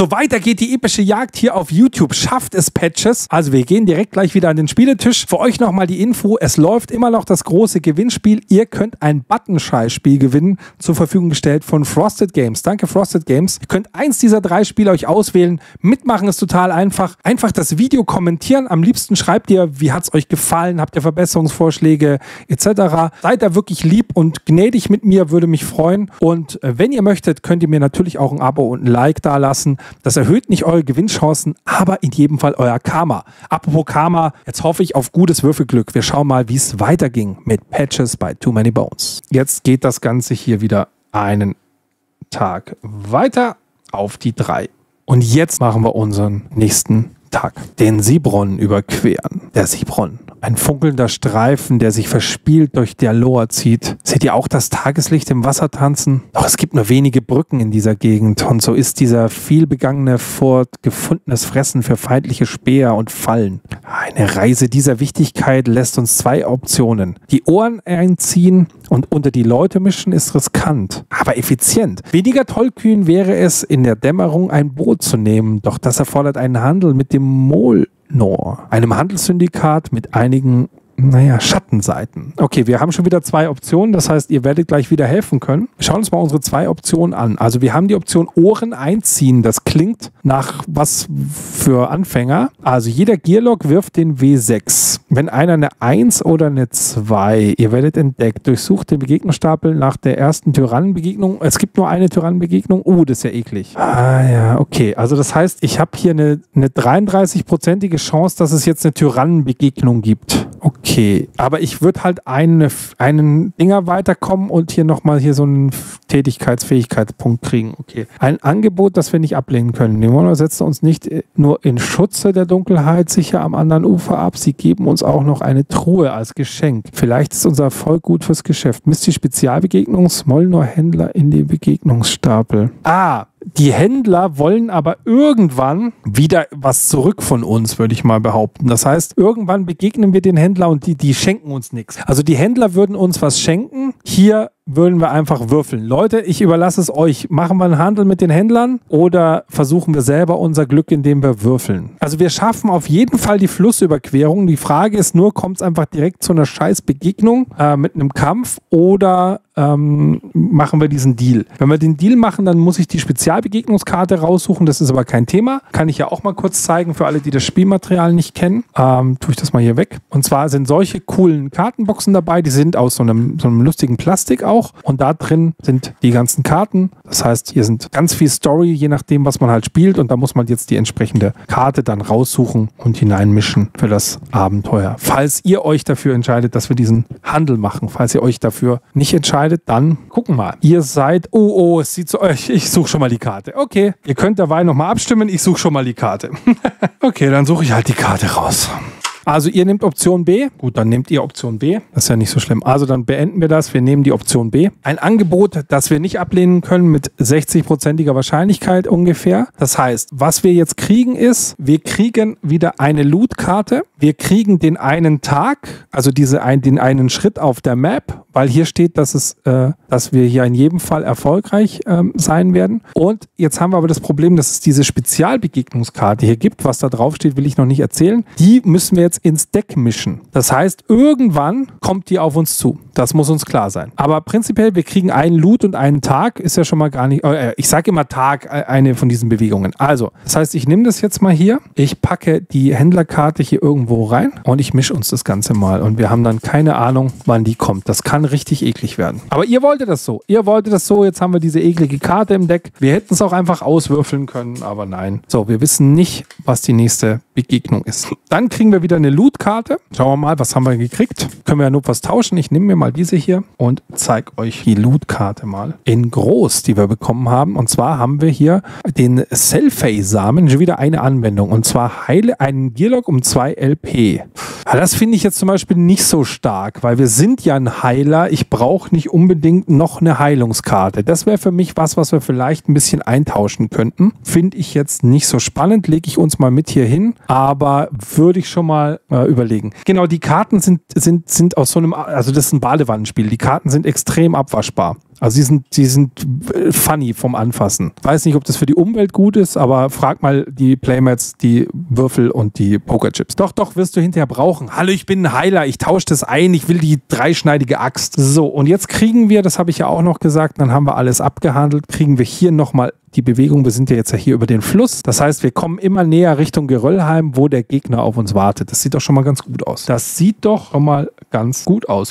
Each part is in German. So weiter geht die epische Jagd hier auf YouTube. Schafft es, Patches? Also wir gehen direkt gleich wieder an den Spieletisch. Für euch nochmal die Info. Es läuft immer noch das große Gewinnspiel. Ihr könnt ein Button Shy Spiel gewinnen, zur Verfügung gestellt von Frosted Games. Danke, Frosted Games. Ihr könnt eins dieser 3 Spiele euch auswählen. Mitmachen ist total einfach. Einfach das Video kommentieren. Am liebsten schreibt ihr, wie hat es euch gefallen? Habt ihr Verbesserungsvorschläge etc.? Seid da wirklich lieb und gnädig mit mir. Würde mich freuen. Und wenn ihr möchtet, könnt ihr mir natürlich auch ein Abo und ein Like da lassen. Das erhöht nicht eure Gewinnchancen, aber in jedem Fall euer Karma. Apropos Karma, jetzt hoffe ich auf gutes Würfelglück. Wir schauen mal, wie es weiterging mit Patches bei Too Many Bones. Jetzt geht das Ganze hier wieder einen Tag weiter auf die 3. Und jetzt machen wir unseren nächsten Tag. Den Siebronn überqueren. Der Siebronn. Ein funkelnder Streifen, der sich verspielt durch der Lohr zieht. Seht ihr auch das Tageslicht im Wasser tanzen? Doch es gibt nur wenige Brücken in dieser Gegend und so ist dieser vielbegangene Fort gefundenes Fressen für feindliche Speer und Fallen. Eine Reise dieser Wichtigkeit lässt uns 2 Optionen. Die Ohren einziehen und unter die Leute mischen ist riskant, aber effizient. Weniger tollkühn wäre es, in der Dämmerung ein Boot zu nehmen, doch das erfordert einen Handel mit dem Molnor, einem Handelssyndikat mit einigen, naja, Schattenseiten. Okay, wir haben schon wieder 2 Optionen, das heißt, ihr werdet gleich wieder helfen können. Schauen uns mal unsere 2 Optionen an. Also wir haben die Option Ohren einziehen, das klingt nach was für Anfänger. Also jeder Gearlock wirft den W6. Wenn einer eine 1 oder eine 2, ihr werdet entdeckt, durchsucht den Begegnungsstapel nach der ersten Tyrannenbegegnung. Es gibt nur eine Tyrannenbegegnung. Oh, das ist ja eklig. Ah ja, okay. Also das heißt, ich habe hier eine 33-prozentige Chance, dass es jetzt eine Tyrannenbegegnung gibt. Okay, aber ich würde halt einen Dinger weiterkommen und hier nochmal hier so einen Tätigkeitsfähigkeitspunkt kriegen. Okay. Ein Angebot, das wir nicht ablehnen können. Die Molnor setzen uns nicht nur in Schutze der Dunkelheit sicher am anderen Ufer ab, sie geben uns auch noch eine Truhe als Geschenk. Vielleicht ist unser Erfolg gut fürs Geschäft. Misst die Spezialbegegnung Molnor Händler in den Begegnungsstapel. Ah, die Händler wollen aber irgendwann wieder was zurück von uns, würde ich mal behaupten. Das heißt, irgendwann begegnen wir den Händler und die schenken uns nichts. Also die Händler würden uns was schenken. Hier würden wir einfach würfeln. Leute, ich überlasse es euch. Machen wir einen Handel mit den Händlern oder versuchen wir selber unser Glück, indem wir würfeln? Also wir schaffen auf jeden Fall die Flussüberquerung. Die Frage ist nur, kommt es einfach direkt zu einer scheiß Begegnung mit einem Kampf oder machen wir diesen Deal? Wenn wir den Deal machen, dann muss ich die Spezialbegegnungskarte raussuchen. Das ist aber kein Thema. Kann ich ja auch mal kurz zeigen für alle, die das Spielmaterial nicht kennen. Tue ich das mal hier weg. Und zwar sind solche coolen Kartenboxen dabei. Die sind aus so einem lustigen Plastik auch. Und da drin sind die ganzen Karten. Das heißt, hier sind ganz viel Story, je nachdem, was man halt spielt. Und da muss man jetzt die entsprechende Karte dann raussuchen und hineinmischen für das Abenteuer. Falls ihr euch dafür entscheidet, dass wir diesen Handel machen. Falls ihr euch dafür nicht entscheidet, dann gucken wir mal. Ihr seid... Oh, es sieht so... Ich suche schon mal die Karte. Okay, ihr könnt dabei nochmal abstimmen. Ich suche schon mal die Karte. Okay, dann suche ich halt die Karte raus. Also ihr nehmt Option B. Gut, dann nehmt ihr Option B. Das ist ja nicht so schlimm. Also dann beenden wir das. Wir nehmen die Option B. Ein Angebot, das wir nicht ablehnen können mit 60-prozentiger Wahrscheinlichkeit ungefähr. Das heißt, was wir jetzt kriegen ist, wir kriegen wieder eine Loot-Karte. Wir kriegen den einen Tag, also den einen Schritt auf der Map, weil hier steht, dass wir hier in jedem Fall erfolgreich sein werden. Und jetzt haben wir aber das Problem, dass es diese Spezialbegegnungskarte hier gibt. Was da drauf steht, will ich noch nicht erzählen. Die müssen wir jetzt ins Deck mischen. Das heißt, irgendwann kommt die auf uns zu. Das muss uns klar sein. Aber prinzipiell, wir kriegen einen Loot und einen Tag. Ist ja schon mal gar nicht... ich sage immer Tag, eine von diesen Bewegungen. Also, das heißt, ich nehme das jetzt mal hier. Ich packe die Händlerkarte hier irgendwo rein und ich mische uns das Ganze mal. Und wir haben dann keine Ahnung, wann die kommt. Das kann richtig eklig werden. Aber ihr wolltet das so. Ihr wolltet das so. Jetzt haben wir diese eklige Karte im Deck. Wir hätten es auch einfach auswürfeln können, aber nein. So, wir wissen nicht, was die nächste Begegnung ist. Dann kriegen wir wieder eine Loot-Karte. Schauen wir mal, was haben wir gekriegt. Können wir ja nur was tauschen. Ich nehme mir mal diese hier und zeige euch die Loot-Karte mal in groß, die wir bekommen haben. Und zwar haben wir hier den Selfie-Samen. Schon wieder eine Anwendung. Und zwar heile einen Gearlock um 2 LP. Ja, das finde ich jetzt zum Beispiel nicht so stark, weil wir sind ja ein Heiler. Ich brauche nicht unbedingt noch eine Heilungskarte. Das wäre für mich was wir vielleicht ein bisschen eintauschen könnten. Finde ich jetzt nicht so spannend. Lege ich uns mal mit hier hin. Aber würde ich schon mal überlegen. Genau, die Karten sind aus so einem, also das ist ein Badewannenspiel. Die Karten sind extrem abwaschbar. Also die sind funny vom Anfassen. Weiß nicht, ob das für die Umwelt gut ist, aber frag mal die Playmats, die Würfel und die Pokerchips. Doch, wirst du hinterher brauchen. Hallo, ich bin ein Heiler, ich tausche das ein, ich will die dreischneidige Axt. So, und jetzt kriegen wir, das habe ich ja auch noch gesagt, dann haben wir alles abgehandelt, kriegen wir hier nochmal die Bewegung, wir sind ja jetzt hier über den Fluss. Das heißt, wir kommen immer näher Richtung Geröllheim, wo der Gegner auf uns wartet. Das sieht doch schon mal ganz gut aus.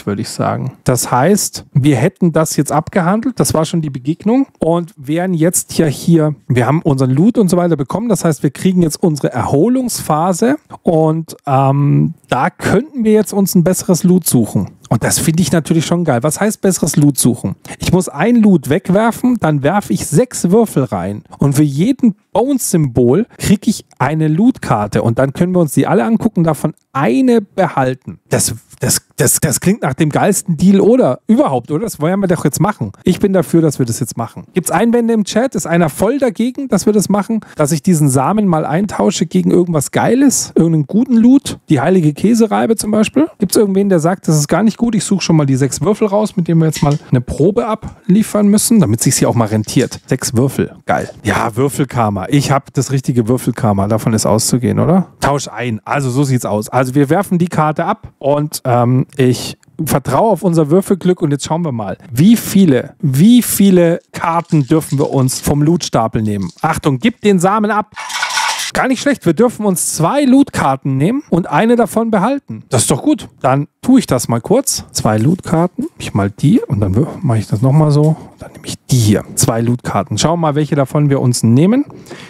Würde ich sagen. Das heißt, wir hätten das jetzt abgehandelt. Das war schon die Begegnung und wären jetzt ja hier, wir haben unseren Loot und so weiter bekommen. Das heißt, wir kriegen jetzt unsere Erholungsphase und da könnten wir jetzt uns ein besseres Loot suchen. Und das finde ich natürlich schon geil. Was heißt besseres Loot suchen? Ich muss ein Loot wegwerfen, dann werfe ich 6 Würfel rein. Und für jeden Bones-Symbol kriege ich eine Loot-Karte. Und dann können wir uns die alle angucken, davon eine behalten. Das klingt nach dem geilsten Deal oder überhaupt, oder? Das wollen wir doch jetzt machen. Ich bin dafür, dass wir das jetzt machen. Gibt es Einwände im Chat? Ist einer voll dagegen, dass wir das machen? Dass ich diesen Samen mal eintausche gegen irgendwas Geiles? Irgendeinen guten Loot? Die heilige Käsereibe zum Beispiel? Gibt es irgendwen, der sagt, das ist gar nicht gut, ich suche schon mal die 6 Würfel raus, mit denen wir jetzt mal eine Probe abliefern müssen, damit es sich hier auch mal rentiert. 6 Würfel, geil. Ja, Würfelkarma. Ich habe das richtige Würfelkarma. Davon ist auszugehen, oder? Tausch ein. Also so sieht's aus. Also wir werfen die Karte ab und ich vertraue auf unser Würfelglück und jetzt schauen wir mal, wie viele Karten dürfen wir uns vom Lootstapel nehmen. Achtung, gib den Samen ab. Gar nicht schlecht, wir dürfen uns 2 Lootkarten nehmen und eine davon behalten. Das ist doch gut. Dann tue ich das mal kurz. 2 Lootkarten. Ich mal die und dann mache ich das nochmal so. Dann nehme ich die hier. 2 Lootkarten. Schauen wir mal, welche davon wir uns nehmen.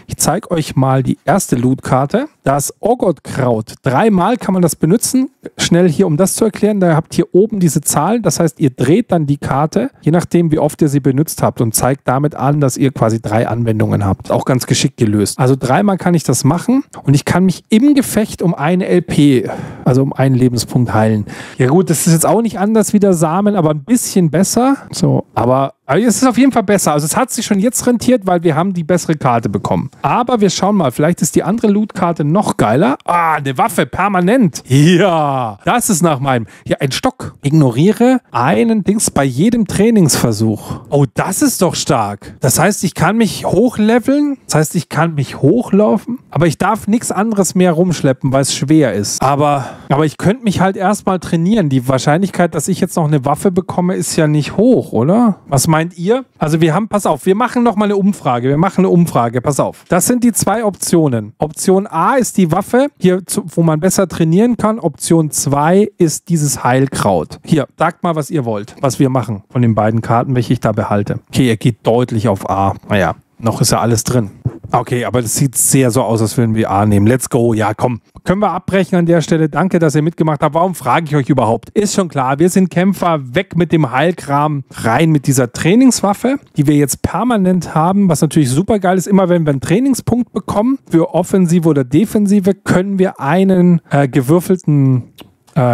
Ich zeige euch mal die erste Lootkarte. Das Orgot-Kraut. 3-mal kann man das benutzen. Schnell hier, um das zu erklären. Da habt ihr oben diese Zahlen. Das heißt, ihr dreht dann die Karte, je nachdem, wie oft ihr sie benutzt habt und zeigt damit an, dass ihr quasi 3 Anwendungen habt. Auch ganz geschickt gelöst. Also 3-mal kann ich das machen und ich kann mich im Gefecht um eine LP, also um einen Lebenspunkt heilen. Ja gut, das ist jetzt auch nicht anders wie der Samen, aber ein bisschen besser. So, aber es ist auf jeden Fall besser. Also es hat sich schon jetzt rentiert, weil wir haben die bessere Karte bekommen. Aber wir schauen mal, vielleicht ist die andere Loot-Karte noch geiler. Ah, eine Waffe, permanent. Ja, das ist nach meinem... Ja, ein Stock. Ignoriere einen Dings bei jedem Trainingsversuch. Oh, das ist doch stark. Das heißt, ich kann mich hochleveln. Das heißt, ich kann mich hochlaufen. Aber ich darf nichts anderes mehr rumschleppen, weil es schwer ist. Aber ich könnte mich halt erstmal trainieren. Die Wahrscheinlichkeit, dass ich jetzt noch eine Waffe bekomme, ist ja nicht hoch, oder? Was meint ihr? Also wir haben, pass auf, wir machen nochmal eine Umfrage. Pass auf. Das sind die 2 Optionen. Option A ist die Waffe, hier, wo man besser trainieren kann. Option 2 ist dieses Heilkraut. Hier, sagt mal, was ihr wollt, was wir machen von den beiden Karten, welche ich da behalte. Okay, er geht deutlich auf A. Naja, noch ist ja alles drin. Okay, aber das sieht sehr so aus, als würden wir A nehmen. Let's go. Ja, komm. Können wir abbrechen an der Stelle. Danke, dass ihr mitgemacht habt. Warum frage ich euch überhaupt? Ist schon klar, wir sind Kämpfer. Weg mit dem Heilkram. Rein mit dieser Trainingswaffe, die wir jetzt permanent haben, was natürlich super geil ist. Immer wenn wir einen Trainingspunkt bekommen, für Offensive oder Defensive, können wir einen gewürfelten...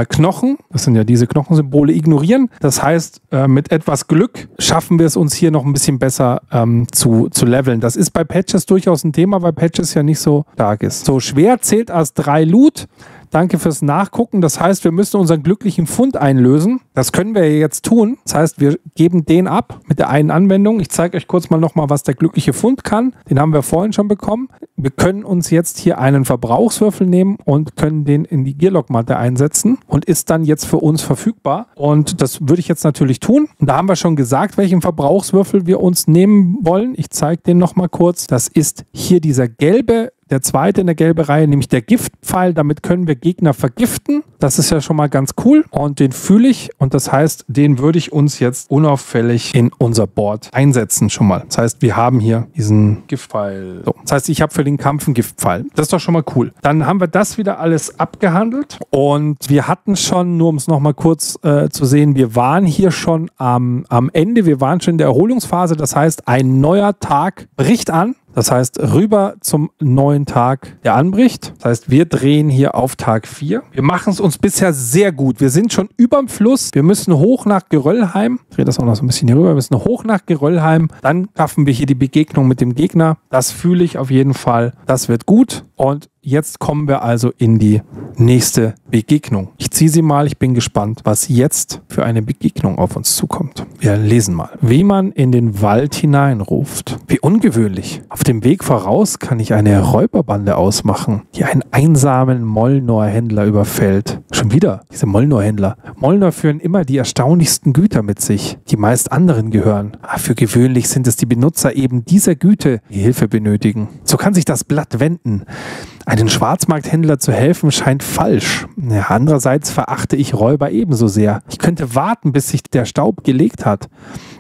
Knochen, das sind ja diese Knochensymbole, ignorieren. Das heißt, mit etwas Glück schaffen wir es uns hier noch ein bisschen besser zu leveln. Das ist bei Patches durchaus ein Thema, weil Patches ja nicht so stark ist. So, schwer zählt als 3 Loot. Danke fürs Nachgucken. Das heißt, wir müssen unseren glücklichen Pfund einlösen. Das können wir jetzt tun. Das heißt, wir geben den ab mit der einen Anwendung. Ich zeige euch kurz mal nochmal, was der glückliche Pfund kann. Den haben wir vorhin schon bekommen. Wir können uns jetzt hier einen Verbrauchswürfel nehmen und können den in die Gearlock-Matte einsetzen und ist dann jetzt für uns verfügbar. Und das würde ich jetzt natürlich tun. Und da haben wir schon gesagt, welchen Verbrauchswürfel wir uns nehmen wollen. Ich zeige den nochmal kurz. Das ist hier dieser gelbe. Der zweite in der gelben Reihe, nämlich der Giftpfeil. Damit können wir Gegner vergiften. Das ist ja schon mal ganz cool. Und den fühle ich. Und das heißt, den würde ich uns jetzt unauffällig in unser Board einsetzen schon mal. Das heißt, wir haben hier diesen Giftpfeil. So. Das heißt, ich habe für den Kampf einen Giftpfeil. Das ist doch schon mal cool. Dann haben wir das wieder alles abgehandelt. Und wir hatten schon, nur um es nochmal kurz zu sehen, wir waren hier schon am Ende. Wir waren schon in der Erholungsphase. Das heißt, ein neuer Tag bricht an. Das heißt, rüber zum neuen Tag, der anbricht. Das heißt, wir drehen hier auf Tag 4. Wir machen es uns bisher sehr gut. Wir sind schon überm Fluss. Wir müssen hoch nach Geröllheim. Ich drehe das auch noch so ein bisschen hier rüber. Wir müssen hoch nach Geröllheim. Dann schaffen wir hier die Begegnung mit dem Gegner. Das fühle ich auf jeden Fall. Das wird gut. Und Jetzt kommen wir also in die nächste Begegnung. Ich ziehe sie mal, ich bin gespannt, was jetzt für eine Begegnung auf uns zukommt. Wir lesen mal. Wie man in den Wald hineinruft. Wie ungewöhnlich. Auf dem Weg voraus kann ich eine Räuberbande ausmachen, die einen einsamen Molnor-Händler überfällt. Schon wieder diese Molnor-Händler. Molnor führen immer die erstaunlichsten Güter mit sich, die meist anderen gehören. Aber für gewöhnlich sind es die Benutzer eben dieser Güte, die Hilfe benötigen. So kann sich das Blatt wenden. Einen Schwarzmarkthändler zu helfen scheint falsch. Ja, andererseits verachte ich Räuber ebenso sehr. Ich könnte warten, bis sich der Staub gelegt hat,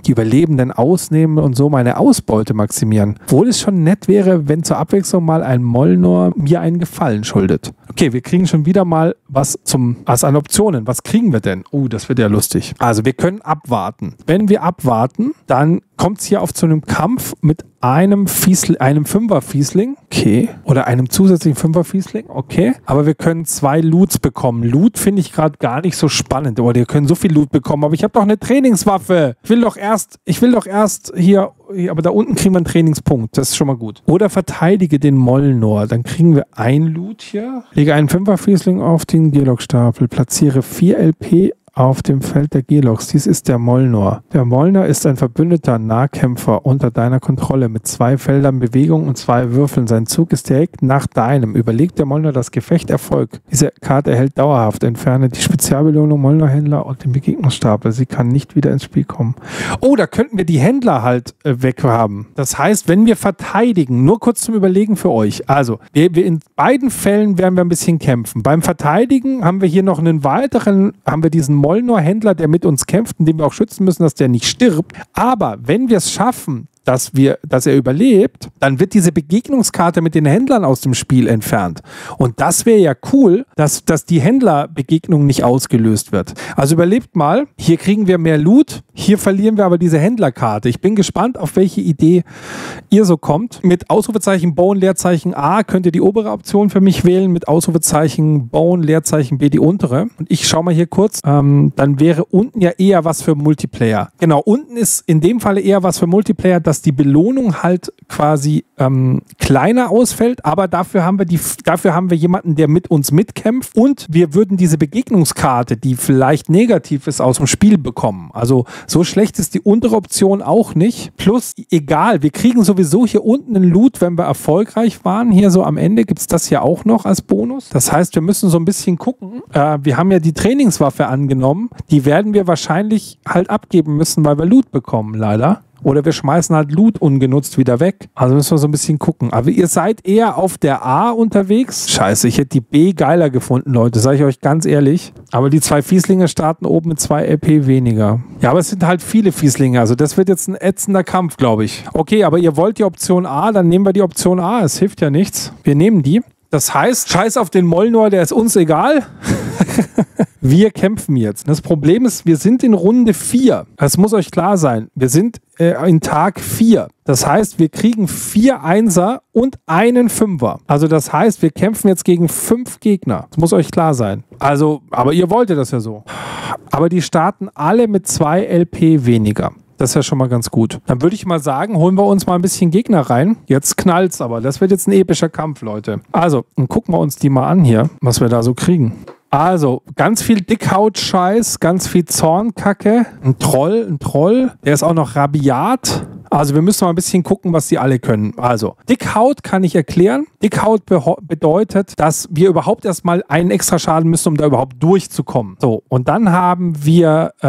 die Überlebenden ausnehmen und so meine Ausbeute maximieren. Obwohl es schon nett wäre, wenn zur Abwechslung mal ein Molnor mir einen Gefallen schuldet. Okay, wir kriegen schon wieder mal was an Optionen. Was kriegen wir denn? Oh, das wird ja lustig. Also wir können abwarten. Wenn wir abwarten, dann kommt es hier auf zu einem Kampf mit einem 5er-Fiesling. Okay. Oder einem zusätzlichen 5er-Fiesling. Okay. Aber wir können 2 Loots bekommen. Loot finde ich gerade gar nicht so spannend. Oder wir können so viel Loot bekommen. Aber ich habe doch eine Trainingswaffe. Ich will doch erst hier... Aber da unten kriegen wir einen Trainingspunkt. Das ist schon mal gut. Oder verteidige den Molnor. Dann kriegen wir ein Loot hier. Lege einen 5er-Fiesling auf den Gearlock-Stapel. Platziere 4 LP auf dem Feld der Gearlocks. Dies ist der Molnor. Der Molnor ist ein verbündeter Nahkämpfer unter deiner Kontrolle mit 2 Feldern Bewegung und 2 Würfeln. Sein Zug ist direkt nach deinem. Überlegt der Molnor das Gefecht Erfolg. Diese Karte erhält dauerhaft. Entferne die Spezialbelohnung Molnor-Händler und den Begegnungsstapel. Sie kann nicht wieder ins Spiel kommen. Oh, da könnten wir die Händler halt weghaben. Das heißt, wenn wir verteidigen, nur kurz zum Überlegen für euch. Also, wir in beiden Fällen werden wir ein bisschen kämpfen. Beim Verteidigen haben wir hier noch einen weiteren, haben wir diesen Molnor-Händler, der mit uns kämpft, indem wir auch schützen müssen, dass der nicht stirbt. Aber wenn wir es schaffen, dass er überlebt, dann wird diese Begegnungskarte mit den Händlern aus dem Spiel entfernt. Und das wäre ja cool, dass die Händlerbegegnung nicht ausgelöst wird. Also überlebt mal, hier kriegen wir mehr Loot, hier verlieren wir aber diese Händlerkarte. Ich bin gespannt, auf welche Idee ihr so kommt. Mit Ausrufezeichen Bone, Leerzeichen A könnt ihr die obere Option für mich wählen, mit Ausrufezeichen Bone, Leerzeichen B die untere. Und ich schaue mal hier kurz, dann wäre unten ja eher was für Multiplayer. Genau, unten ist in dem Falle eher was für Multiplayer, dass die Belohnung halt quasi kleiner ausfällt, aber dafür haben wir jemanden, der mit uns mitkämpft, und wir würden diese Begegnungskarte, die vielleicht negativ ist, aus dem Spiel bekommen. Also so schlecht ist die untere Option auch nicht. Plus, egal, wir kriegen sowieso hier unten einen Loot, wenn wir erfolgreich waren. Hier so am Ende gibt es das ja auch noch als Bonus. Das heißt, wir müssen so ein bisschen gucken. Wir haben ja die Trainingswaffe angenommen. Die werden wir wahrscheinlich halt abgeben müssen, weil wir Loot bekommen, leider. Oder wir schmeißen halt Loot ungenutzt wieder weg. Also müssen wir so ein bisschen gucken. Aber ihr seid eher auf der A unterwegs. Scheiße, ich hätte die B geiler gefunden, Leute. Sage ich euch ganz ehrlich. Aber die 2 Fieslinge starten oben mit 2 LP weniger. Ja, aber es sind halt viele Fieslinge. Also das wird jetzt ein ätzender Kampf, glaube ich. Okay, aber ihr wollt die Option A, dann nehmen wir die Option A. Es hilft ja nichts. Wir nehmen die. Das heißt, scheiß auf den Molnor, der ist uns egal. Wir kämpfen jetzt. Das Problem ist, wir sind in Runde 4. Das muss euch klar sein. Wir sind in Tag 4. Das heißt, wir kriegen 4 Einser und einen 5er. Also das heißt, wir kämpfen jetzt gegen 5 Gegner. Das muss euch klar sein. Also, aber ihr wolltet das ja so. Aber die starten alle mit 2 LP weniger. Das ist ja schon mal ganz gut. Dann würde ich mal sagen, holen wir uns mal ein bisschen Gegner rein. Jetzt knallt's aber. Das wird jetzt ein epischer Kampf, Leute. Also, dann gucken wir uns die mal an hier, was wir da so kriegen. Also, ganz viel Dickhaut-Scheiß, ganz viel Zornkacke, ein Troll, der ist auch noch Rabiat. Also wir müssen mal ein bisschen gucken, was die alle können. Also, Dickhaut kann ich erklären. Dickhaut bedeutet, dass wir überhaupt erstmal einen extra Schaden müssen, um da überhaupt durchzukommen. So, und dann haben wir, jetzt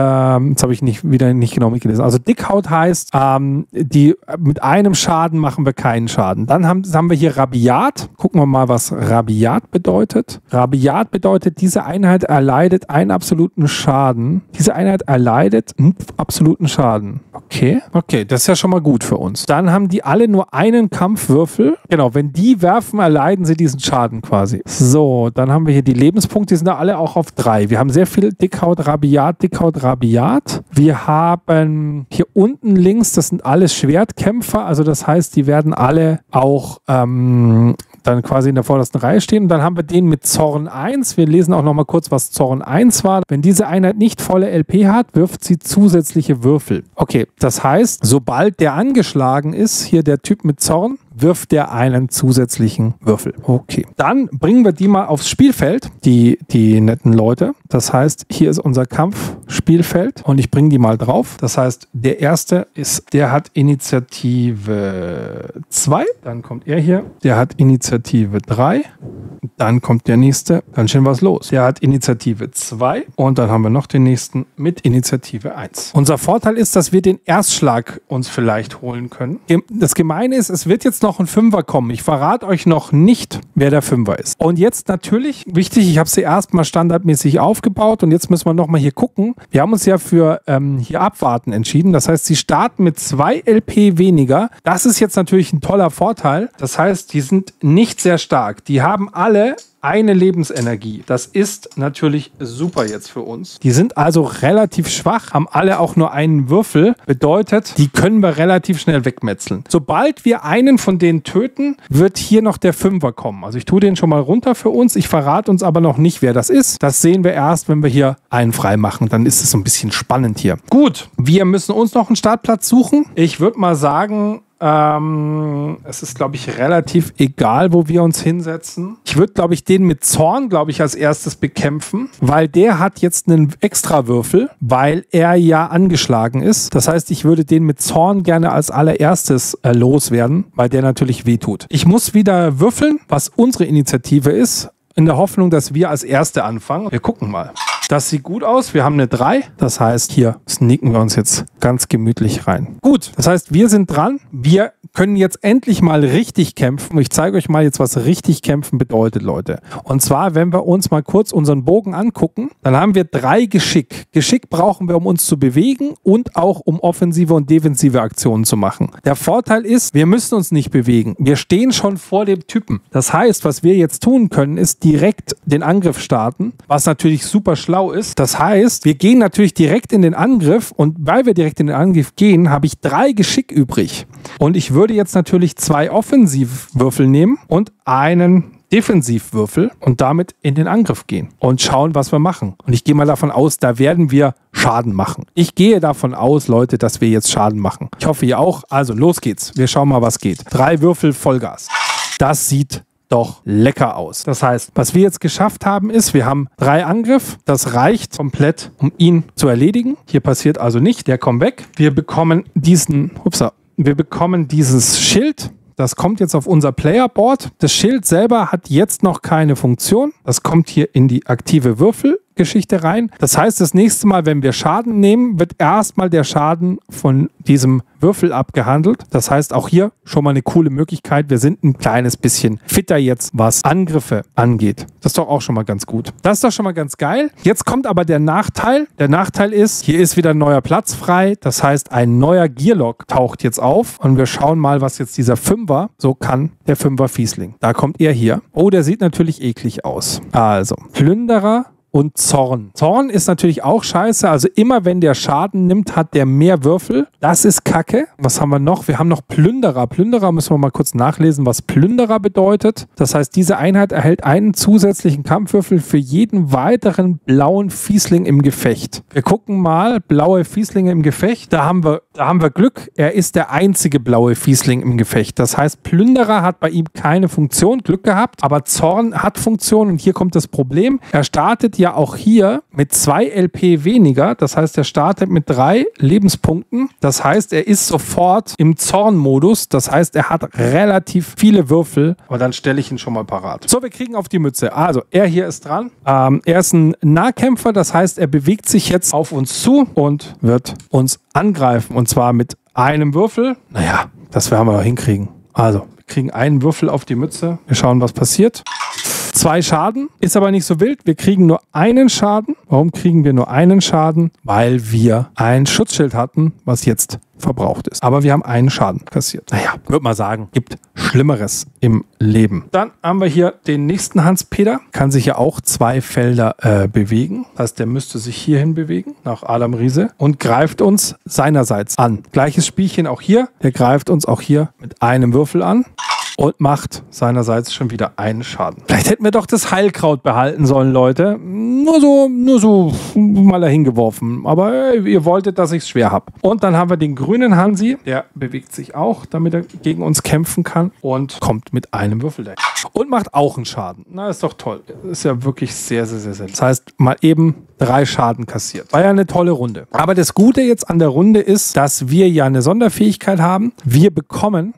habe ich wieder nicht genau mitgelesen. Also Dickhaut heißt, mit einem Schaden machen wir keinen Schaden. Dann haben wir hier Rabiat. Gucken wir mal, was Rabiat bedeutet. Rabiat bedeutet, diese Einheit erleidet einen absoluten Schaden. Diese Einheit erleidet einen absoluten Schaden. Okay. Okay, das ist ja schon mal gut für uns. Dann haben die alle nur einen Kampfwürfel. Genau, wenn die werfen, erleiden sie diesen Schaden quasi. So, dann haben wir hier die Lebenspunkte, die sind da alle auch auf 3. Wir haben sehr viel Dickhaut, Rabiat. Wir haben hier unten links, das sind alles Schwertkämpfer, also das heißt, die werden alle auch dann quasi in der vordersten Reihe stehen. Und dann haben wir den mit Zorn 1. Wir lesen auch nochmal kurz, was Zorn 1 war. Wenn diese Einheit nicht volle LP hat, wirft sie zusätzliche Würfel. Okay, das heißt, sobald der angeschlagen ist, hier der Typ mit Zorn, wirft der einen zusätzlichen Würfel. Okay. Dann bringen wir die mal aufs Spielfeld, die netten Leute. Das heißt, hier ist unser Kampfspielfeld und ich bringe die mal drauf. Das heißt, der erste ist, der hat Initiative 2. Dann kommt er hier. Der hat Initiative 3. Dann kommt der nächste. Dann schön was los. Der hat Initiative 2 und dann haben wir noch den nächsten mit Initiative 1. Unser Vorteil ist, dass wir den Erstschlag uns vielleicht holen können. Das Gemeine ist, es wird jetzt noch ein Fünfer kommen. Ich verrate euch noch nicht, wer der Fünfer ist. Und jetzt natürlich, wichtig, ich habe sie erstmal standardmäßig aufgebaut und jetzt müssen wir nochmal hier gucken. Wir haben uns ja für hier abwarten entschieden. Das heißt, sie starten mit 2 LP weniger. Das ist jetzt natürlich ein toller Vorteil. Das heißt, die sind nicht sehr stark. Die haben alle eine Lebensenergie. Das ist natürlich super jetzt für uns. Die sind also relativ schwach, haben alle auch nur einen Würfel. Bedeutet, die können wir relativ schnell wegmetzeln. Sobald wir einen von denen töten, wird hier noch der Fünfer kommen. Also ich tue den schon mal runter für uns. Ich verrate uns aber noch nicht, wer das ist. Das sehen wir erst, wenn wir hier einen frei machen. Dann ist es so ein bisschen spannend hier. Gut, wir müssen uns noch einen Startplatz suchen. Ich würde mal sagen, es ist, glaube ich, relativ egal, wo wir uns hinsetzen. Ich würde, glaube ich, den mit Zorn, glaube ich, als erstes bekämpfen, weil der hat jetzt einen Extrawürfel, weil er ja angeschlagen ist. Das heißt, ich würde den mit Zorn gerne als allererstes loswerden, weil der natürlich wehtut. Ich muss wieder würfeln, was unsere Initiative ist, in der Hoffnung, dass wir als Erste anfangen. Wir gucken mal. Das sieht gut aus. Wir haben eine 3. Das heißt, hier sneaken wir uns jetzt ganz gemütlich rein. Gut, das heißt, wir sind dran. Wir können jetzt endlich mal richtig kämpfen. Ich zeige euch mal jetzt, was richtig kämpfen bedeutet, Leute. Und zwar, wenn wir uns mal kurz unseren Bogen angucken, dann haben wir 3 Geschick. Geschick brauchen wir, um uns zu bewegen und auch um offensive und defensive Aktionen zu machen. Der Vorteil ist, wir müssen uns nicht bewegen. Wir stehen schon vor dem Typen. Das heißt, was wir jetzt tun können, ist direkt den Angriff starten, was natürlich super schlau ist. Das heißt, wir gehen natürlich direkt in den Angriff und weil wir direkt in den Angriff gehen, habe ich 3 Geschick übrig. Und ich würde jetzt natürlich 2 Offensivwürfel nehmen und einen Defensivwürfel und damit in den Angriff gehen und schauen, was wir machen. Und ich gehe mal davon aus, da werden wir Schaden machen. Ich gehe davon aus, Leute, dass wir jetzt Schaden machen. Ich hoffe, ihr auch. Also los geht's. Wir schauen mal, was geht. 3 Würfel Vollgas. Das sieht doch lecker aus. Das heißt, was wir jetzt geschafft haben, ist, wir haben 3 Angriff. Das reicht komplett, um ihn zu erledigen. Hier passiert also nicht. Der kommt weg. Wir bekommen dieses Schild. Das kommt jetzt auf unser Playerboard. Das Schild selber hat jetzt noch keine Funktion. Das kommt hier in die aktive Würfelgeschichte rein. Das heißt, das nächste Mal, wenn wir Schaden nehmen, wird erstmal der Schaden von diesem Würfel abgehandelt. Das heißt, auch hier schon mal eine coole Möglichkeit. Wir sind ein kleines bisschen fitter jetzt, was Angriffe angeht. Das ist doch auch schon mal ganz gut. Das ist doch schon mal ganz geil. Jetzt kommt aber der Nachteil. Der Nachteil ist, hier ist wieder ein neuer Platz frei. Das heißt, ein neuer Gearlock taucht jetzt auf und wir schauen mal, was jetzt dieser Fünfer, so kann der Fünfer Fiesling. Da kommt er hier. Oh, der sieht natürlich eklig aus. Also, Plünderer und Zorn. Zorn ist natürlich auch scheiße. Also immer, wenn der Schaden nimmt, hat der mehr Würfel. Das ist Kacke. Was haben wir noch? Wir haben noch Plünderer. Plünderer müssen wir mal kurz nachlesen, was Plünderer bedeutet. Das heißt, diese Einheit erhält einen zusätzlichen Kampfwürfel für jeden weiteren blauen Fiesling im Gefecht. Wir gucken mal. Blaue Fieslinge im Gefecht. Da haben wir Glück. Er ist der einzige blaue Fiesling im Gefecht. Das heißt, Plünderer hat bei ihm keine Funktion. Glück gehabt. Aber Zorn hat Funktion. Und hier kommt das Problem. Er startet ja auch hier mit 2 LP weniger. Das heißt, er startet mit 3 Lebenspunkten. Das heißt, er ist sofort im Zornmodus. Das heißt, er hat relativ viele Würfel. Aber dann stelle ich ihn schon mal parat. So, wir kriegen auf die Mütze. Also, er hier ist dran. Er ist ein Nahkämpfer. Das heißt, er bewegt sich jetzt auf uns zu und wird uns angreifen. Und zwar mit einem Würfel. Naja, das werden wir hinkriegen. Also, wir kriegen einen Würfel auf die Mütze. Wir schauen, was passiert. 2 Schaden, ist aber nicht so wild. Wir kriegen nur einen Schaden. Warum kriegen wir nur einen Schaden? Weil wir ein Schutzschild hatten, was jetzt verbraucht ist. Aber wir haben einen Schaden kassiert. Naja, würde mal sagen, gibt Schlimmeres im Leben. Dann haben wir hier den nächsten Hans-Peter. Kann sich ja auch 2 Felder bewegen. Das heißt, der müsste sich hierhin bewegen, nach Adam Riese. Und greift uns seinerseits an. Gleiches Spielchen auch hier. Der greift uns auch hier mit einem Würfel an. und macht seinerseits schon wieder einen Schaden. Vielleicht hätten wir doch das Heilkraut behalten sollen, Leute. Nur so mal dahin geworfen. Aber ey, ihr wolltet, dass ich es schwer habe. Und dann haben wir den grünen Hansi. Der bewegt sich auch, damit er gegen uns kämpfen kann. Und kommt mit einem Würfeldeck. Und macht auch einen Schaden. Na, ist doch toll. Ist ja wirklich sehr, sehr, sehr, sehr. Das heißt, mal eben 3 Schaden kassiert. War ja eine tolle Runde. Aber das Gute jetzt an der Runde ist, dass wir ja eine Sonderfähigkeit haben. Wir bekommen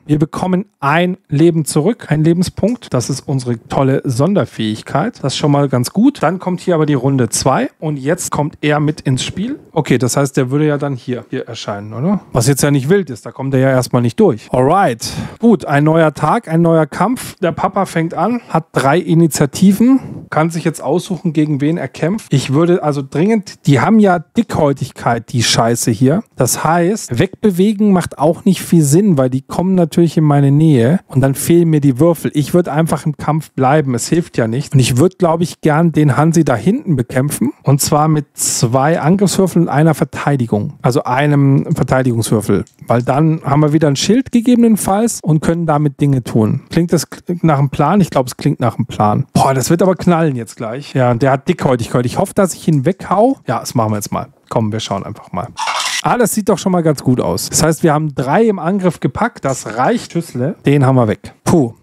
ein Leben zurück, ein Lebenspunkt. Das ist unsere tolle Sonderfähigkeit. Das ist schon mal ganz gut. Dann kommt hier aber die Runde 2 und jetzt kommt er mit ins Spiel. Okay, das heißt, der würde ja dann hier erscheinen, oder? Was jetzt ja nicht wild ist, da kommt er ja erstmal nicht durch. Alright. Gut, ein neuer Tag, ein neuer Kampf. Der Papa fängt an, hat 3 Initiativen, kann sich jetzt aussuchen, gegen wen er kämpft. Ich würde also dringend, die haben ja Dickhäutigkeit, die Scheiße hier. Das heißt, wegbewegen macht auch nicht viel Sinn, weil die kommen natürlich in meine Nähe und dann fehlen mir die Würfel. Ich würde einfach im Kampf bleiben, es hilft ja nicht. Und ich würde, glaube ich, gern den Hansi da hinten bekämpfen und zwar mit 2 Angriffswürfeln und einer Verteidigung, also einem Verteidigungswürfel, weil dann haben wir wieder ein Schild gegebenenfalls und können damit Dinge tun. Klingt das nach einem Plan? Ich glaube, es klingt nach einem Plan. Boah, das wird aber knallen jetzt gleich. Ja, der hat Dickhäutigkeit. Ich hoffe, dass ich ihn weghau. Ja, das machen wir jetzt mal. Komm, wir schauen einfach mal. Ah, das sieht doch schon mal ganz gut aus. Das heißt, wir haben 3 im Angriff gepackt. Das reicht. Schüssle. Den haben wir weg. Puh.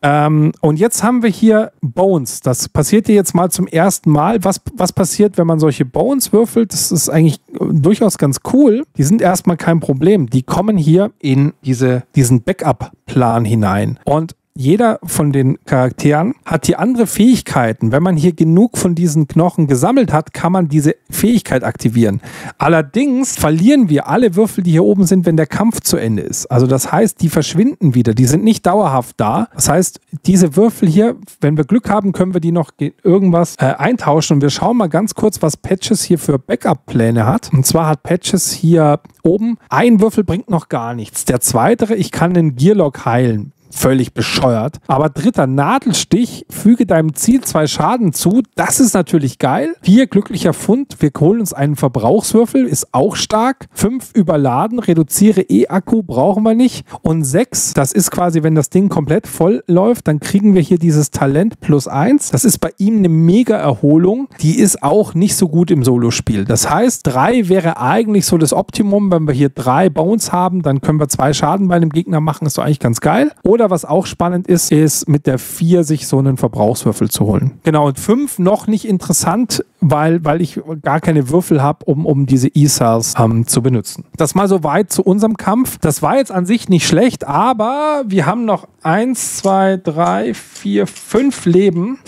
Und jetzt haben wir hier Bones. Das passiert dir jetzt mal zum ersten Mal. Was passiert, wenn man solche Bones würfelt? Das ist eigentlich durchaus ganz cool. Die sind erstmal kein Problem. Die kommen hier in diesen Backup-Plan hinein. Und jeder von den Charakteren hat hier andere Fähigkeiten. Wenn man hier genug von diesen Knochen gesammelt hat, kann man diese Fähigkeit aktivieren. Allerdings verlieren wir alle Würfel, die hier oben sind, wenn der Kampf zu Ende ist. Also das heißt, die verschwinden wieder. Die sind nicht dauerhaft da. Das heißt, diese Würfel hier, wenn wir Glück haben, können wir die noch irgendwas eintauschen. Und wir schauen mal ganz kurz, was Patches hier für Backup-Pläne hat. Und zwar hat Patches hier oben, ein Würfel bringt noch gar nichts. Der zweite, ich kann den Gearlock heilen. Völlig bescheuert. Aber 3. Nadelstich, füge deinem Ziel 2 Schaden zu. Das ist natürlich geil. 4 glücklicher Fund. Wir holen uns einen Verbrauchswürfel. Ist auch stark. 5 überladen. Reduziere E-Akku. Brauchen wir nicht. Und 6, das ist quasi, wenn das Ding komplett voll läuft, dann kriegen wir hier dieses Talent +1. Das ist bei ihm eine Mega-Erholung. Die ist auch nicht so gut im Solospiel. Das heißt, 3 wäre eigentlich so das Optimum. Wenn wir hier 3 Bones haben, dann können wir 2 Schaden bei einem Gegner machen. Ist doch eigentlich ganz geil. Oder was auch spannend ist, ist mit der 4 sich so einen Verbrauchswürfel zu holen. Genau, und 5 noch nicht interessant, weil ich gar keine Würfel habe, um diese E-Cells zu benutzen. Das mal soweit zu unserem Kampf. Das war jetzt an sich nicht schlecht, aber wir haben noch 1, 2, 3, 4, 5 Leben.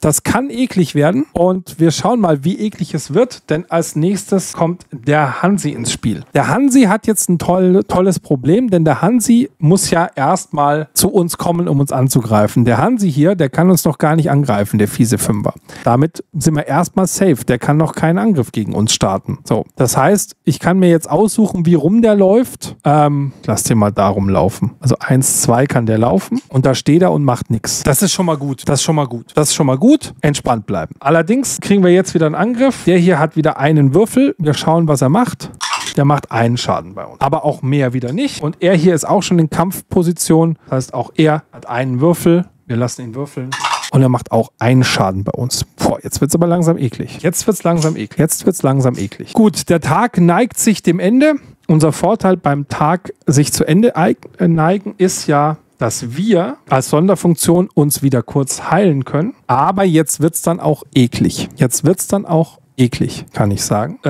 Das kann eklig werden und wir schauen mal, wie eklig es wird, denn als nächstes kommt der Hansi ins Spiel. Der Hansi hat jetzt ein tolles Problem, denn der Hansi muss ja erstmal zu uns kommen, um uns anzugreifen. Der Hansi hier, der kann uns noch gar nicht angreifen, der fiese Fünfer. Damit sind wir erstmal safe, der kann noch keinen Angriff gegen uns starten. So, das heißt, ich kann mir jetzt aussuchen, wie rum der läuft. Lass den mal da rumlaufen. Also 1, 2 kann der laufen und da steht er und macht nichts. Das ist schon mal gut, das ist schon mal gut, das ist schon mal gut. Entspannt bleiben. Allerdings kriegen wir jetzt wieder einen Angriff. Der hier hat wieder einen Würfel. Wir schauen, was er macht. Der macht einen Schaden bei uns. Aber auch mehr wieder nicht. Und er hier ist auch schon in Kampfposition. Das heißt, auch er hat einen Würfel. Wir lassen ihn würfeln. Und er macht auch einen Schaden bei uns. Boah, jetzt wird es aber langsam eklig. Jetzt wird es langsam eklig. Jetzt wird es langsam eklig. Gut, der Tag neigt sich dem Ende. Unser Vorteil beim Tag sich zu Ende neigen ist ja, dass wir als Sonderfunktion uns wieder kurz heilen können. Aber jetzt wird es dann auch eklig. Jetzt wird es dann auch eklig, kann ich sagen.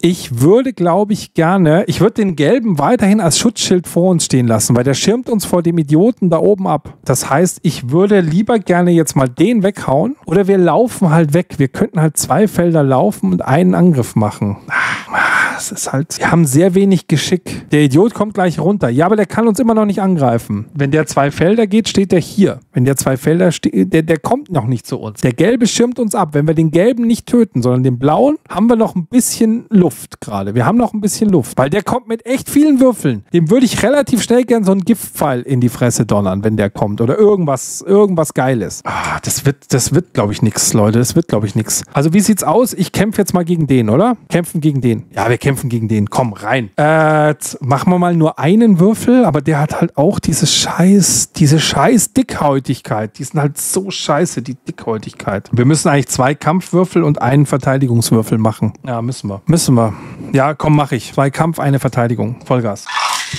Ich würde, glaube ich, gerne... Ich würde den Gelben weiterhin als Schutzschild vor uns stehen lassen, weil der schirmt uns vor dem Idioten da oben ab. Das heißt, ich würde lieber gerne jetzt mal den weghauen oder wir laufen halt weg. Wir könnten halt 2 Felder laufen und einen Angriff machen. Das ist halt... Wir haben sehr wenig Geschick. Der Idiot kommt gleich runter. Ja, aber der kann uns immer noch nicht angreifen. Wenn der 2 Felder geht, steht der hier. Wenn der 2 Felder steht, der kommt noch nicht zu uns. Der Gelbe schirmt uns ab. Wenn Wenn wir den gelben nicht töten, sondern den blauen, haben wir noch ein bisschen Luft gerade. Wir haben noch ein bisschen Luft, weil der kommt mit echt vielen Würfeln. Dem würde ich relativ schnell gern so einen Giftpfeil in die Fresse donnern, wenn der kommt. Oder irgendwas Geiles. Ah, das wird glaube ich, nichts, Leute. Das wird, glaube ich, nichts. Also wie sieht's aus? Ich kämpfe jetzt mal gegen den, oder? Kämpfen gegen den. Ja, wir kämpfen gegen den. Komm, rein. Machen wir mal nur einen Würfel, aber der hat halt auch diese scheiß Dickhäutigkeit. Die sind halt so scheiße, die Dickhäutigkeit. Wir müssen eigentlich 2 Kampfwürfel und einen Verteidigungswürfel machen. Ja, müssen wir. Müssen wir. Ja, komm, mach ich. 2 Kampf, eine Verteidigung. Vollgas.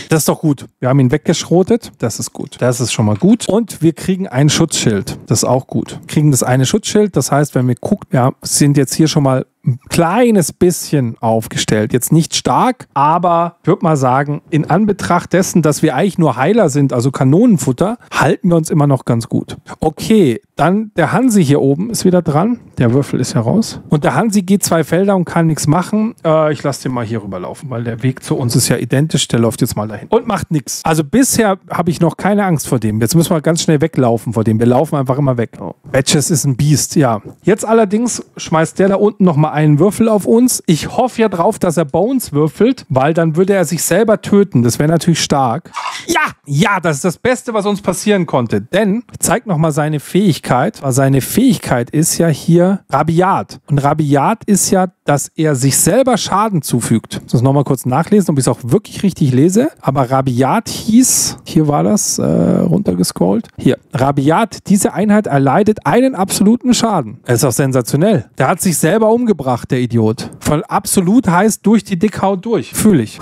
Das ist doch gut. Wir haben ihn weggeschrotet. Das ist gut. Das ist schon mal gut. Und wir kriegen ein Schutzschild. Das ist auch gut. Wir kriegen das eine Schutzschild. Das heißt, wenn wir gucken, ja, sind jetzt hier schon mal ein kleines bisschen aufgestellt. Jetzt nicht stark, aber ich würde mal sagen, in Anbetracht dessen, dass wir eigentlich nur Heiler sind, also Kanonenfutter, halten wir uns immer noch ganz gut. Okay, dann der Hansi hier oben ist wieder dran. Der Würfel ist heraus. Und der Hansi geht 2 Felder und kann nichts machen. Ich lasse den mal hier rüberlaufen, weil der Weg zu uns ist ja identisch. Der läuft jetzt mal dahin und macht nichts. Also bisher habe ich noch keine Angst vor dem. Jetzt müssen wir ganz schnell weglaufen vor dem. Wir laufen einfach immer weg. Oh. Patches ist ein Biest, ja. Jetzt allerdings schmeißt der da unten nochmal einen Würfel auf uns. Ich hoffe ja drauf, dass er Bones würfelt, weil dann würde er sich selber töten. Das wäre natürlich stark. Ja! Ja, das ist das Beste, was uns passieren konnte. Denn, ich zeig nochmal seine Fähigkeit. Seine Fähigkeit ist ja hier Rabiat. Und Rabiat ist ja, dass er sich selber Schaden zufügt. Ich muss nochmal kurz nachlesen, ob ich es auch wirklich richtig lese. Aber Rabiat hieß, hier war das, runtergescrollt. Hier, Rabiat, diese Einheit erleidet einen absoluten Schaden. Das ist auch sensationell. Der hat sich selber umgebracht. Der Idiot. Von absolut heißt durch die Dickhaut durch. Fühle ich.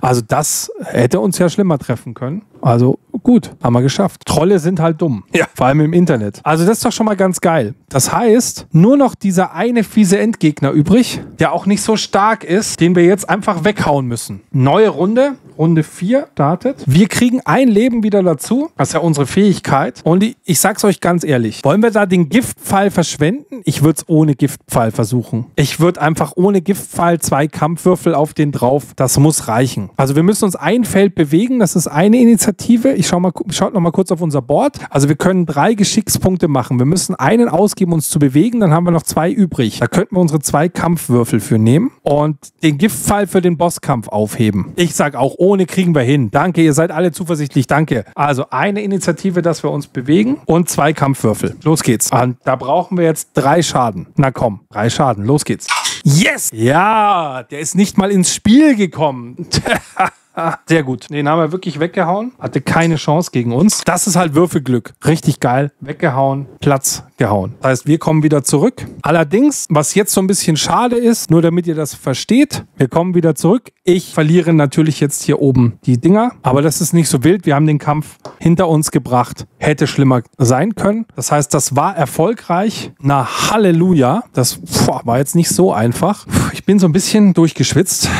Also das hätte uns ja schlimmer treffen können. Also gut, haben wir geschafft. Trolle sind halt dumm. Ja. Vor allem im Internet. Also das ist doch schon mal ganz geil. Das heißt, nur noch dieser eine fiese Endgegner übrig, der auch nicht so stark ist, den wir jetzt einfach weghauen müssen. Neue Runde. Runde 4 startet. Wir kriegen ein Leben wieder dazu. Das ist ja unsere Fähigkeit. Und ich sag's euch ganz ehrlich. Wollen wir da den Giftpfeil verschwenden? Ich würde es ohne Giftpfeil versuchen. Ich würde einfach ohne Giftpfeil 2 Kampfwürfel auf den drauf. Das muss reichen. Also wir müssen uns ein Feld bewegen. Das ist eine Initiative. Ich schaut noch mal kurz auf unser Board. Also wir können 3 Geschickspunkte machen. Wir müssen einen ausgeben, uns zu bewegen. Dann haben wir noch 2 übrig. Da könnten wir unsere 2 Kampfwürfel für nehmen und den Giftpfeil für den Bosskampf aufheben. Ich sag auch, ohne kriegen wir hin. Danke, ihr seid alle zuversichtlich. Danke. Also eine Initiative, dass wir uns bewegen und 2 Kampfwürfel. Los geht's. Und da brauchen wir jetzt 3 Schaden. Na komm, 3 Schaden. Los geht's. Yes! Ja, der ist nicht mal ins Spiel gekommen. Sehr gut. Den haben wir wirklich weggehauen. Hatte keine Chance gegen uns. Das ist halt Würfelglück. Richtig geil. Weggehauen, Platz gehauen. Das heißt, wir kommen wieder zurück. Allerdings, was jetzt so ein bisschen schade ist, nur damit ihr das versteht, wir kommen wieder zurück. Ich verliere natürlich jetzt hier oben die Dinger, aber das ist nicht so wild. Wir haben den Kampf hinter uns gebracht. Hätte schlimmer sein können. Das heißt, das war erfolgreich. Na, Halleluja. Das war jetzt nicht so einfach. Ich bin so ein bisschen durchgeschwitzt,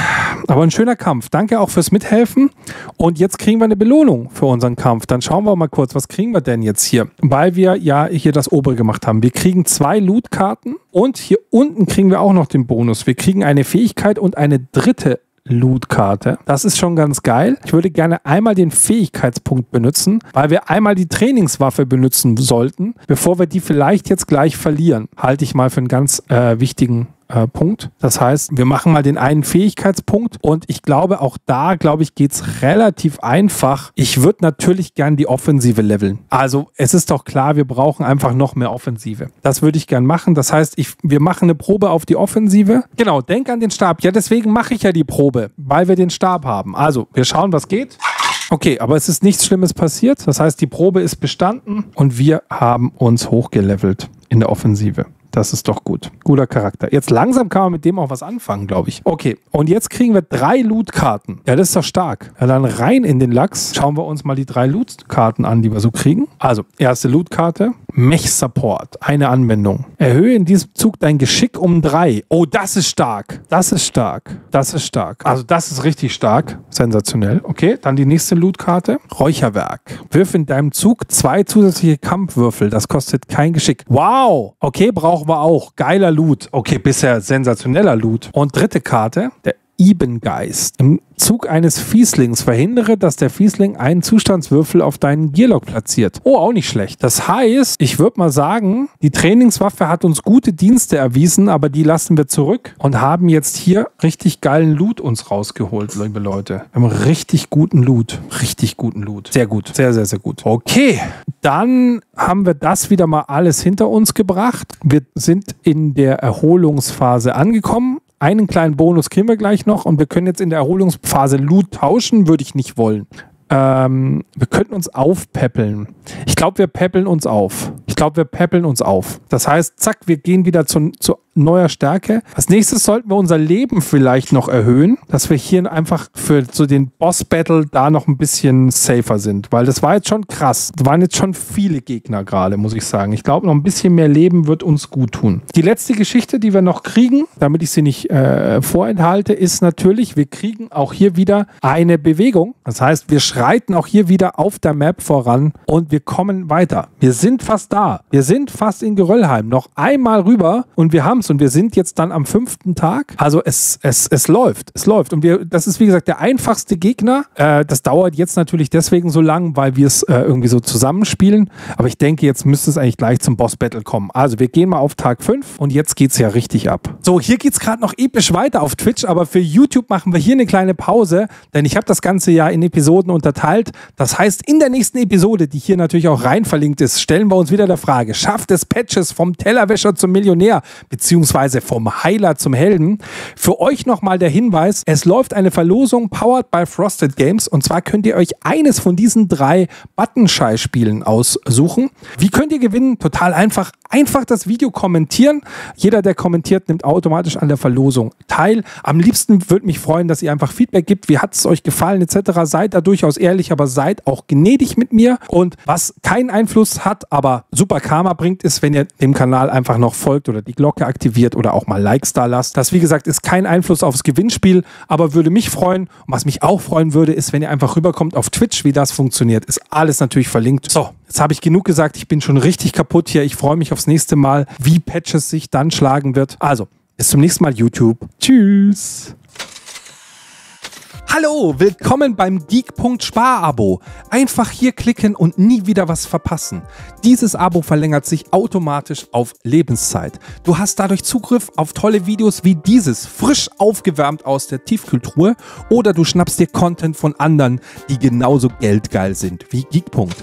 aber ein schöner Kampf. Danke auch fürs Mithelfen. Und jetzt kriegen wir eine Belohnung für unseren Kampf. Dann schauen wir mal kurz, was kriegen wir denn jetzt hier? Weil wir ja hier das obere gemacht haben. Wir kriegen 2 Loot-Karten und hier unten kriegen wir auch noch den Bonus. Wir kriegen eine Fähigkeit und eine dritte Loot-Karte. Das ist schon ganz geil. Ich würde gerne einmal den Fähigkeitspunkt benutzen, weil wir einmal die Trainingswaffe benutzen sollten, bevor wir die vielleicht jetzt gleich verlieren. Halte ich mal für einen ganz wichtigen Punkt. Das heißt, wir machen mal den einen Fähigkeitspunkt und ich glaube, auch da, geht es relativ einfach. Ich würde natürlich gern die Offensive leveln. Also es ist doch klar, wir brauchen einfach noch mehr Offensive. Das würde ich gern machen. Das heißt, wir machen eine Probe auf die Offensive. Genau, denk an den Stab. Ja, deswegen mache ich ja die Probe, weil wir den Stab haben. Also, wir schauen, was geht. Okay, aber es ist nichts Schlimmes passiert. Das heißt, die Probe ist bestanden und wir haben uns hochgelevelt in der Offensive. Das ist doch gut. Guter Charakter. Jetzt langsam kann man mit dem auch was anfangen, glaube ich. Okay, und jetzt kriegen wir 3 Loot-Karten. Ja, das ist doch stark. Ja, dann rein in den Lachs. Schauen wir uns mal die 3 Loot-Karten an, die wir so kriegen. Also, erste Loot-Karte. Mech Support. Eine Anwendung. Erhöhe in diesem Zug dein Geschick um 3. Oh, das ist stark. Das ist stark. Das ist stark. Also, das ist richtig stark. Sensationell. Okay, dann die nächste Loot-Karte. Räucherwerk. Wirf in deinem Zug 2 zusätzliche Kampfwürfel. Das kostet kein Geschick. Wow. Okay, brauchen wir auch. Geiler Loot. Okay, bisher sensationeller Loot. Und dritte Karte, der Ebengeist. Im Zug eines Fieslings verhindere, dass der Fiesling einen Zustandswürfel auf deinen Gearlock platziert. Oh, auch nicht schlecht. Das heißt, ich würde mal sagen, die Trainingswaffe hat uns gute Dienste erwiesen, aber die lassen wir zurück und haben jetzt hier richtig geilen Loot uns rausgeholt, liebe Leute. Wir haben richtig guten Loot. Richtig guten Loot. Sehr gut. Sehr, sehr, sehr gut. Okay, dann haben wir das wieder mal alles hinter uns gebracht. Wir sind in der Erholungsphase angekommen. Einen kleinen Bonus kriegen wir gleich noch und wir können jetzt in der Erholungsphase Loot tauschen, würde ich nicht wollen. Wir könnten uns aufpäppeln. Ich glaube, wir päppeln uns auf. Das heißt, zack, wir gehen wieder zu neuer Stärke. Als nächstes sollten wir unser Leben vielleicht noch erhöhen, dass wir hier einfach für so den Boss-Battle da noch ein bisschen safer sind. Weil das war jetzt schon krass. Da waren jetzt schon viele Gegner gerade, muss ich sagen. Ich glaube, noch ein bisschen mehr Leben wird uns gut tun. Die letzte Geschichte, die wir noch kriegen, damit ich sie nicht vorenthalte, ist natürlich, wir kriegen auch hier wieder eine Bewegung. Das heißt, wir schreiten auch hier wieder auf der Map voran und wir kommen weiter. Wir sind fast da. Wir sind fast in Geröllheim. Noch einmal rüber und wir haben es. Und wir sind jetzt dann am 5. Tag. Also es läuft. Es läuft. Und das ist, wie gesagt, der einfachste Gegner. Das dauert jetzt natürlich deswegen so lang, weil wir es irgendwie so zusammenspielen. Aber ich denke, jetzt müsste es eigentlich gleich zum Boss-Battle kommen. Also wir gehen mal auf Tag 5 und jetzt geht es ja richtig ab. So, hier geht es gerade noch episch weiter auf Twitch, aber für YouTube machen wir hier eine kleine Pause, denn ich habe das Ganze ja in Episoden unterteilt. Das heißt, in der nächsten Episode, die hier natürlich auch rein verlinkt ist, stellen wir uns wieder der Frage, schafft es Patches vom Tellerwäscher zum Millionär, beziehungsweise vom Heiler zum Helden. Für euch nochmal der Hinweis, es läuft eine Verlosung powered by Frosted Games und zwar könnt ihr euch eines von diesen 3 Button Shy Spielen aussuchen. Wie könnt ihr gewinnen? Total einfach. Einfach das Video kommentieren. Jeder, der kommentiert, nimmt automatisch an der Verlosung teil. Am liebsten würde mich freuen, dass ihr einfach Feedback gibt. Wie hat es euch gefallen etc. Seid da durchaus ehrlich, aber seid auch gnädig mit mir. Und was keinen Einfluss hat, aber super Karma bringt, ist, wenn ihr dem Kanal einfach noch folgt oder die Glocke aktiviert oder auch mal Likes da lasst. Das, wie gesagt, ist kein Einfluss aufs Gewinnspiel, aber würde mich freuen. Und was mich auch freuen würde, ist, wenn ihr einfach rüberkommt auf Twitch. Wie das funktioniert, ist alles natürlich verlinkt. So, jetzt habe ich genug gesagt. Ich bin schon richtig kaputt hier. Ich freue mich aufs nächste Mal, wie Patches sich dann schlagen wird. Also, bis zum nächsten Mal, YouTube. Tschüss. Hallo, willkommen beim Geekpunkt Spar-Abo. Einfach hier klicken und nie wieder was verpassen. Dieses Abo verlängert sich automatisch auf Lebenszeit. Du hast dadurch Zugriff auf tolle Videos wie dieses, frisch aufgewärmt aus der Tiefkühltruhe, oder du schnappst dir Content von anderen, die genauso geldgeil sind wie Geekpunkt.